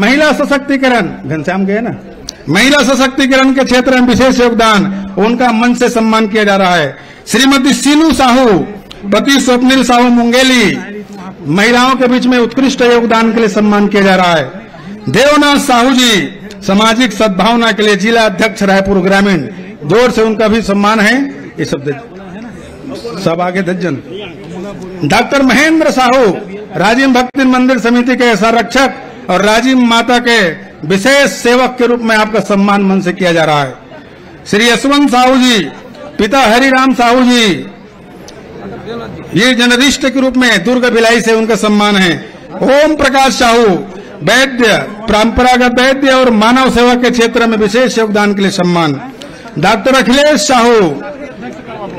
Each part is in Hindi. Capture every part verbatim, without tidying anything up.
महिला सशक्तिकरण, घनश्याम गए ना, महिला सशक्तिकरण के क्षेत्र में विशेष योगदान, उनका मन से सम्मान किया जा रहा है। श्रीमती सीनू साहू, पति स्वप्निल साहू मुंगेली, महिलाओं के बीच में उत्कृष्ट योगदान के लिए सम्मान किया जा रहा है। देवनाथ साहू जी, सामाजिक सद्भावना के लिए जिला अध्यक्ष रायपुर ग्रामीण, जोर से उनका भी सम्मान है। ये सब सब आगे दर्जन। डॉक्टर महेंद्र साहू, राजिम भक्तिन मंदिर समिति के संरक्षक और राजिम माता के विशेष सेवक के रूप में आपका सम्मान मन से किया जा रहा है। श्री अश्वन साहू जी, पिता हरिराम साहू जी, ये जनरिष्ट के रूप में दुर्ग भिलाई से उनका सम्मान है। ओम प्रकाश साहू, वैद्य, परंपरागत वैद्य और मानव सेवा के क्षेत्र में विशेष योगदान के लिए सम्मान। डॉक्टर अखिलेश साहू,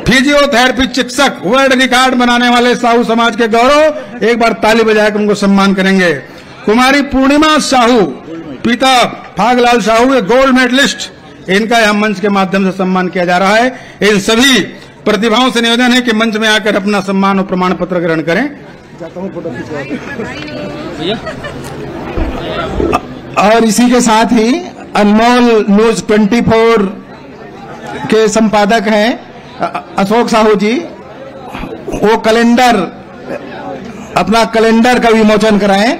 फिजियोथेरेपी चिकित्सक, वर्ल्ड रिकॉर्ड बनाने वाले साहू समाज के गौरव, एक बार ताली बजाकर उनको सम्मान करेंगे। कुमारी पूर्णिमा साहू, पिता भागलाल साहू, ये गोल्ड मेडलिस्ट, इनका यहां मंच के माध्यम से सम्मान किया जा रहा है। इन सभी प्रतिभाओं से निवेदन है कि मंच में आकर अपना सम्मान और प्रमाण पत्र ग्रहण करें। और इसी के साथ ही अनमोल न्यूज चौबीस के संपादक हैं अशोक साहू जी, वो कैलेंडर, अपना कैलेंडर का विमोचन कराएं।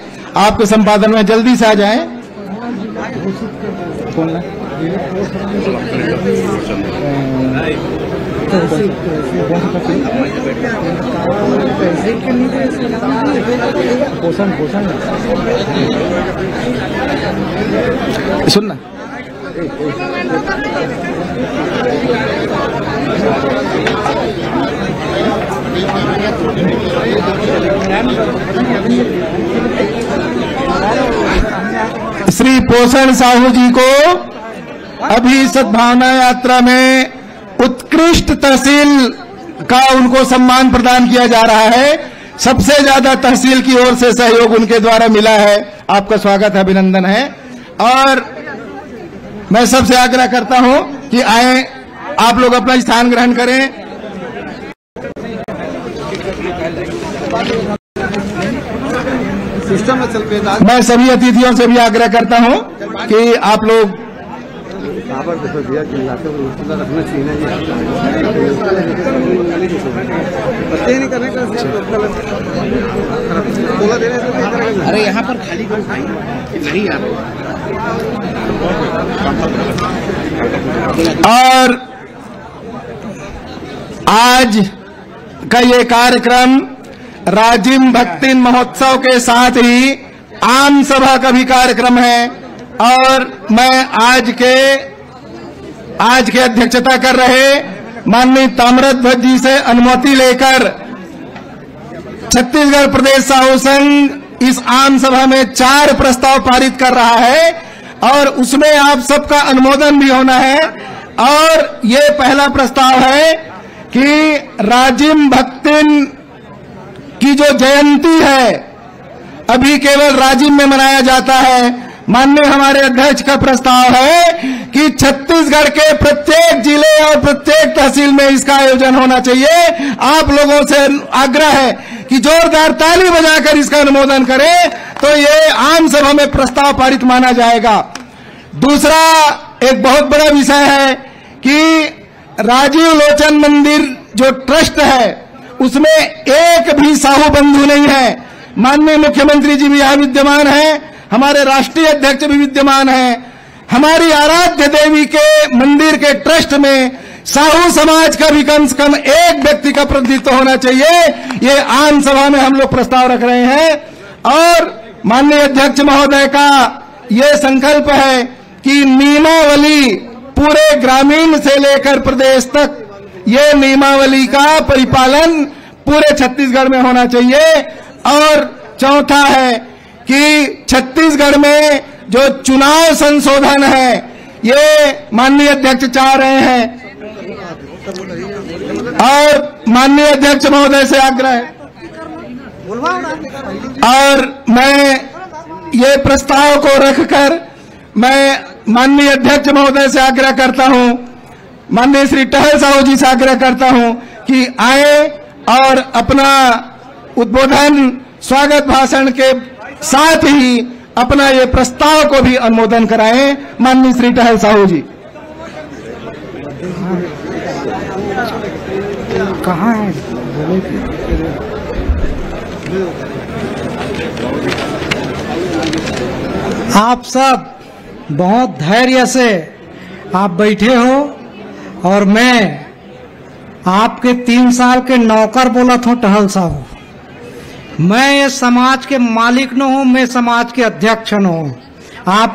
आपके संपादन में जल्दी से आ जाएं। सुनना श्री पोषण साहू जी को अभी सद्भावना यात्रा में उत्कृष्ट तहसील का उनको सम्मान प्रदान किया जा रहा है। सबसे ज्यादा तहसील की ओर से सहयोग उनके द्वारा मिला है। आपका स्वागत है, अभिनंदन है। और मैं सबसे आग्रह करता हूं कि आए, आप लोग अपना स्थान ग्रहण करें। मैं सभी अतिथियों से भी आग्रह करता हूं कि आप लोग अरे यहाँ पर खाली नहीं आ रहा। और आज का ये कार्यक्रम राजिम भक्तिन महोत्सव के साथ ही आम सभा का भी कार्यक्रम है। और मैं आज के आज के अध्यक्षता कर रहे माननीय ताम्रध्वज जी से अनुमति लेकर छत्तीसगढ़ प्रदेश साहू संघ इस आम सभा में चार प्रस्ताव पारित कर रहा है और उसमें आप सबका अनुमोदन भी होना है। और ये पहला प्रस्ताव है कि राजिम भक्तिन की जो जयंती है अभी केवल राजिम में मनाया जाता है। माननीय हमारे अध्यक्ष का प्रस्ताव है कि छत्तीसगढ़ के प्रत्येक जिले और प्रत्येक तहसील में इसका आयोजन होना चाहिए। आप लोगों से आग्रह है कि जोरदार ताली बजाकर इसका अनुमोदन करें, तो ये आम सभा में प्रस्ताव पारित माना जाएगा। दूसरा एक बहुत बड़ा विषय है कि राजीव लोचन मंदिर जो ट्रस्ट है उसमें एक भी साहू बंधु नहीं है। माननीय मुख्यमंत्री जी भी यहां विद्यमान है, हमारे राष्ट्रीय अध्यक्ष भी विद्यमान हैं। हमारी आराध्य देवी के मंदिर के ट्रस्ट में साहू समाज का भी कम से कम एक व्यक्ति का प्रतिनिधित्व होना चाहिए। ये आम सभा में हम लोग प्रस्ताव रख रहे हैं। और माननीय अध्यक्ष महोदय का ये संकल्प है कि नियमावली पूरे ग्रामीण से लेकर प्रदेश तक ये नियमावली का परिपालन पूरे छत्तीसगढ़ में होना चाहिए। और चौथा है कि छत्तीसगढ़ में जो चुनाव संशोधन है ये माननीय अध्यक्ष चाह रहे हैं और माननीय अध्यक्ष महोदय से आग्रह है। और मैं ये प्रस्ताव को रखकर मैं माननीय अध्यक्ष महोदय से आग्रह करता हूं, माननीय श्री टहल साहू जी से आग्रह करता हूं कि आए और अपना उद्बोधन स्वागत भाषण के साथ ही अपना ये प्रस्ताव को भी अनुमोदन कराएं माननीय श्री टहल साहू जी। कहाँ है आप सब बहुत धैर्य से आप बैठे हो और मैं आपके तीन साल के नौकर बोलत हूँ टहल साहू। मैं ये समाज के मालिक न हूँ, मैं समाज के अध्यक्ष न हूँ। आप